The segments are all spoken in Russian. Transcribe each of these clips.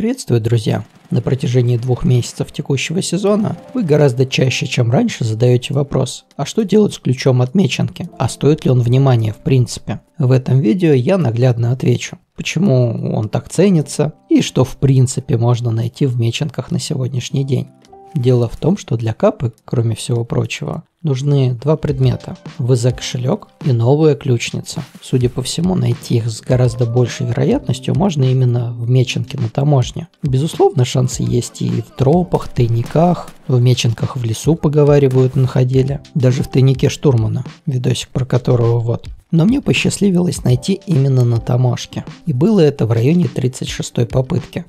Приветствую, друзья! На протяжении 2 месяцев текущего сезона вы гораздо чаще, чем раньше, задаете вопрос, а что делать с ключом от Меченки, а стоит ли он внимания в принципе? В этом видео я наглядно отвечу, почему он так ценится и что в принципе можно найти в Меченках на сегодняшний день. Дело в том, что для капы, кроме всего прочего, нужны 2 предмета – ВЗ-кошелек и новая ключница. Судя по всему, найти их с гораздо большей вероятностью можно именно в Меченке на таможне. Безусловно, шансы есть и в тропах, тайниках, в Меченках в лесу поговаривают находили, даже в тайнике штурмана, видосик про которого вот. Но мне посчастливилось найти именно на таможке, и было это в районе 36-й попытки.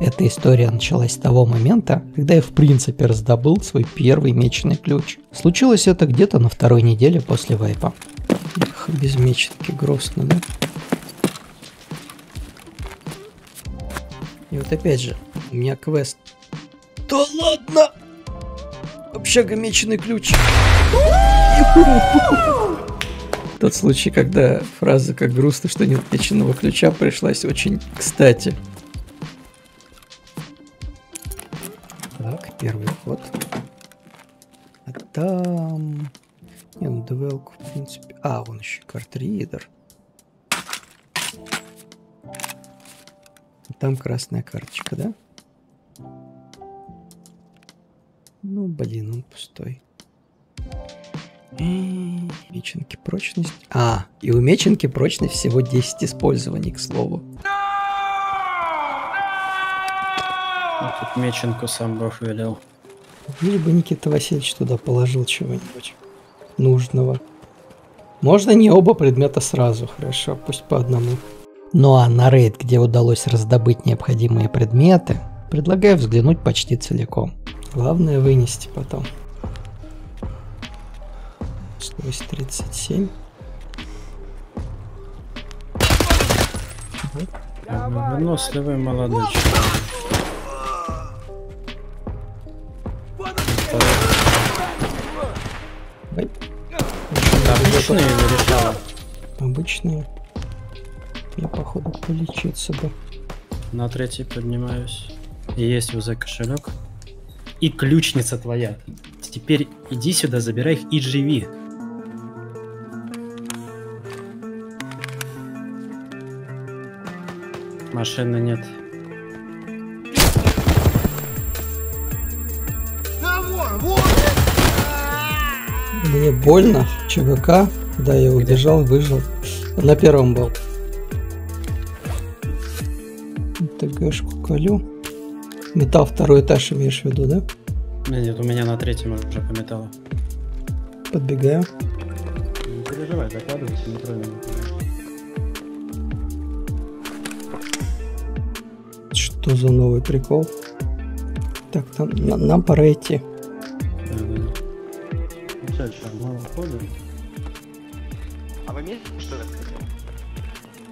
Эта история началась с того момента, когда я в принципе раздобыл свой первый меченый ключ. Случилось это где-то на 2-й неделе после вайпа. Эх, без меченки грустно, да? И вот опять же, у меня квест. Да ладно! Общага меченый ключ. Тот случай, когда фраза «как грустно, что нет меченого ключа» пришлась очень кстати. Так, первый ход. А там... Не, ну дуэлку в принципе... А, он еще картридер. А там красная карточка, да? Ну, блин, он пустой. Меченки прочность... А, и у меченки прочность всего 10 использований, к слову. Тут меченку сам Бог велел. Либо Никита Васильевич туда положил чего-нибудь нужного. Можно не оба предмета сразу, хорошо, пусть по одному. Ну а на рейд, где удалось раздобыть необходимые предметы, предлагаю взглянуть почти целиком. Главное вынести потом. 37. Выносливый молодой человек. Обычные или решала? Обычные. Я походу полечиться бы. На 3-й поднимаюсь. И есть ВЗ кошелек. И ключница твоя. Теперь иди сюда, забирай их и живи. Машины нет. Мне больно, ЧВК, да, я убежал, выжил, на 1-м был. ТГшку колю. Металл 2-й этаж имеешь в виду, да? Нет, у меня на 3-м уже по металлу. Подбегаю. Не переживай, закладывайся, не тронем. Что за новый прикол? Так, там, нам пора идти. А вы имеете что это?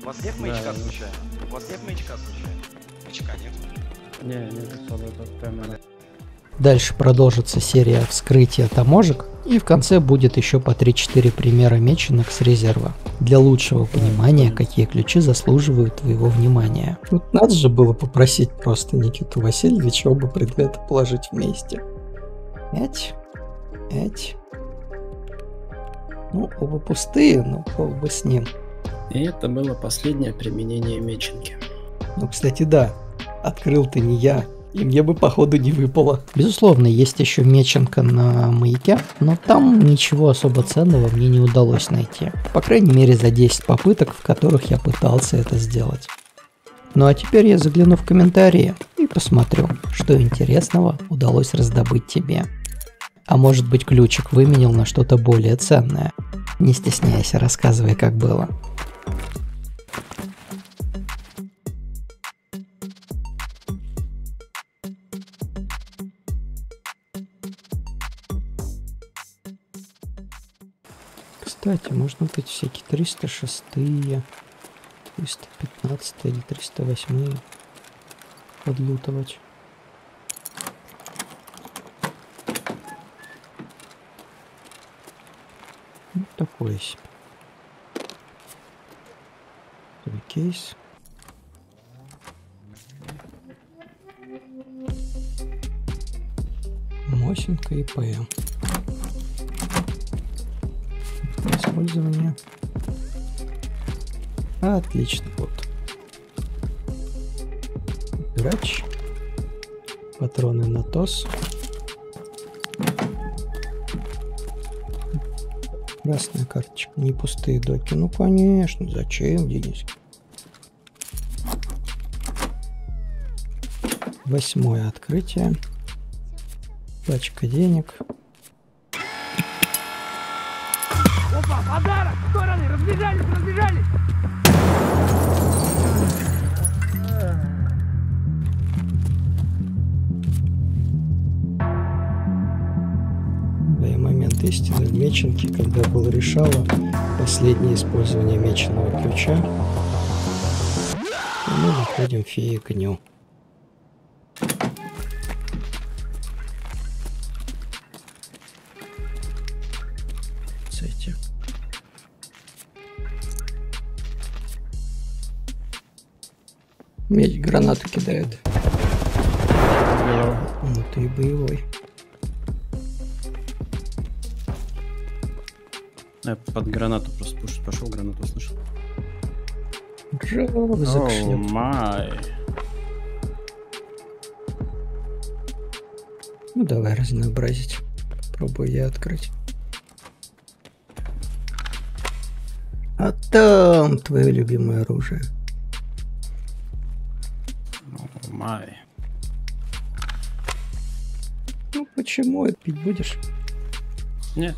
У вас нет маячка случайно? У вас нет маячка случайно? Маячка нет? Нет. Дальше продолжится серия вскрытия таможек, и в конце будет еще по 3-4 примера меченых с резерва, для лучшего понимания, какие ключи заслуживают твоего внимания. Вот надо же было попросить просто Никиту Васильевича оба предмета положить вместе. Эть. Ну, оба пустые, но бог бы с ним. И это было последнее применение меченки. Ну, кстати, да. Открыл ты не я. И мне бы, походу, не выпало. Безусловно, есть еще меченка на маяке, но там ничего особо ценного мне не удалось найти. По крайней мере, за 10 попыток, в которых я пытался это сделать. Ну а теперь я загляну в комментарии и посмотрю, что интересного удалось раздобыть тебе. А может быть, ключик выменил на что-то более ценное. Не стесняйся, рассказывай, как было. Кстати, можно быть всякие 306-е, 315-е или 308-е подлутывать. Такой себе. Кейс. Мосинка и ПМ. Использование. Отлично, вот. Грач. Патроны на ТОС. Красная карточка. Не пустые доки. Ну конечно, зачем денежки? 8-е открытие. Пачка денег. Опа, подарок! Стороны! Разбежались, разбежались! Да и момент истины в Меченке, когда было решало последнее использование меченого ключа, и мы находим фею к нему. Меч гранату кидает. Ну ты и боевой. Я под гранату просто пушит. Пошел гранату, слышал? Джо, закшлёт. Май. Ну давай разнообразить. Попробую я открыть. А там твое любимое оружие. Ну почему это пить будешь? Нет.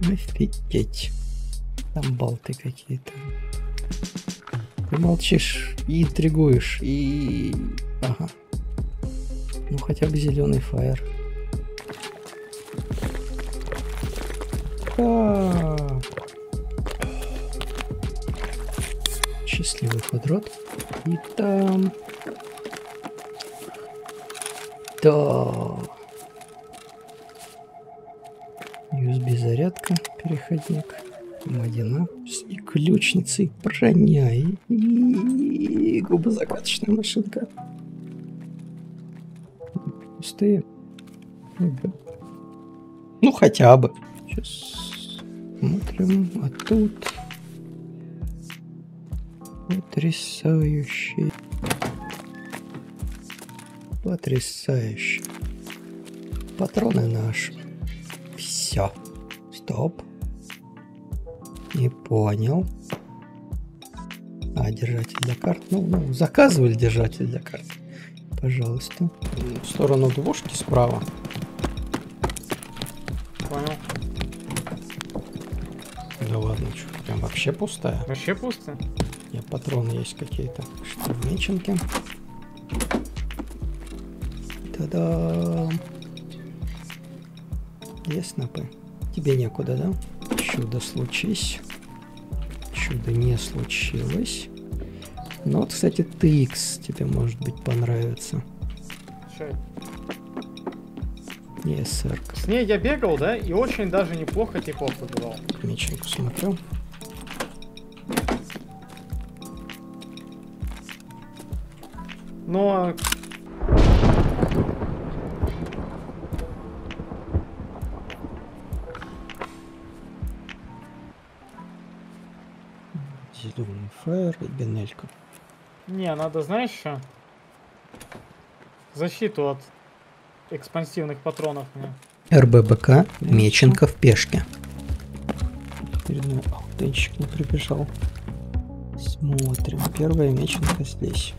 Офигеть. Там болты какие-то. Ты молчишь и интригуешь и... Ага. Ну хотя бы зеленый фаер. Так. Счастливый квадрат. И там... Да. USB зарядка, переходник. Мадина. И ключница, и броня, и губозакаточная машинка. Пустые. Ага. Ну хотя бы. Сейчас смотрим. А тут... Потрясающе. Потрясающе. Патроны наши. Все. Стоп. Не понял. А, держатель для карт. Ну, заказывали держатель для карт. Пожалуйста. В сторону двушки справа. Понял. Да ладно, что, прям вообще пустая. Вообще пустая. У меня патроны есть какие-то. Что в Меченке? Та-дам! Две снапы. Тебе некуда, да? Чудо случись. Чудо не случилось. Но вот, кстати, TX тебе, может быть, понравится. Что? Не, сэр. С ней я бегал, да? И очень даже неплохо типов побивал. Меченку смотрю. Но... Зеленый фаер и бинелька. Не, надо, знаешь что? Защиту от экспансивных патронов. Мне. РББК, Меченко в пешке. Перед мной аутенщик не прибежал. Смотрим. Первая Меченко здесь.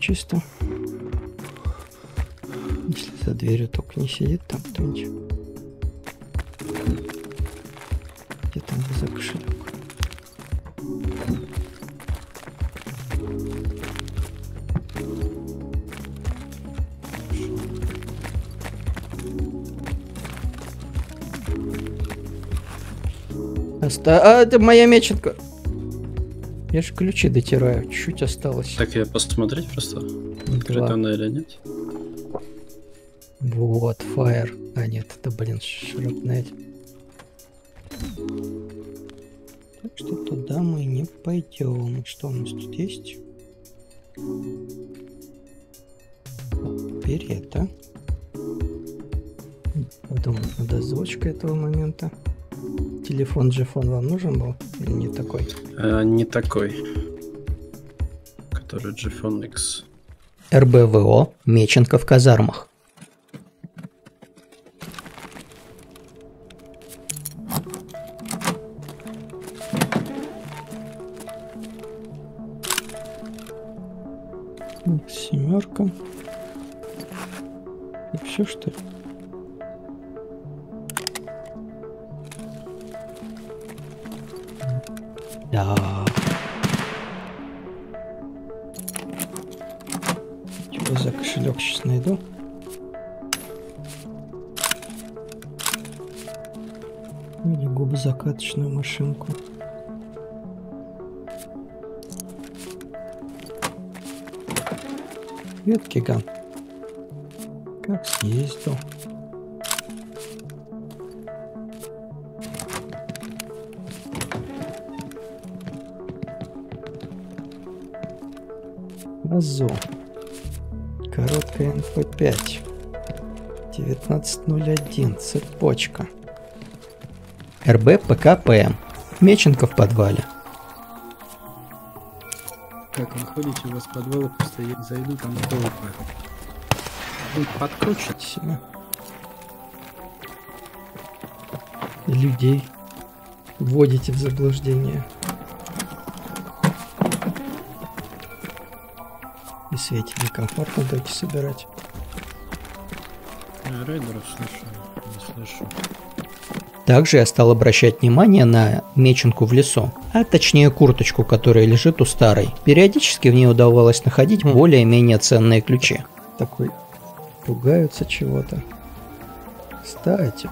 Чисто. Если за дверью только не сидит там кто-нибудь. Где там за кошелек? Это моя Меченка. Я же ключи дотираю, чуть осталось. Так я посмотреть просто, открыта она или нет. Вот, фаер. А нет, это, блин, шрапнель. Так что туда мы не пойдем. Что у нас тут есть? Перья-то. Подумал, надо озвучка этого момента. Телефон Джефон вам нужен был? Или не такой? Не такой. Который Джефон X. РБВО. Меченко в казармах. Семерка. И все, что ли? Да. Чего за кошелек сейчас найду? Или губозакаточную машинку. Ветки ган. Как съездил. Азо. Короткая НП-5. 19.01. Цепочка. РБ ПКПМ. Меченко в подвале. Как вы ходите, у вас подвалы просто я зайду, там толпы. Будет подкручивать себя. Людей вводите в заблуждение. И свете некомфортно дайте собирать. Рейдеров слышу, не слышу. Также я стал обращать внимание на Меченку в лесу, а точнее курточку, которая лежит у старой. Периодически в ней удавалось находить более-менее ценные ключи. Такой пугаются чего-то. Кстати,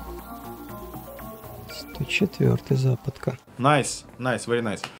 104-й западка. Nice, very nice.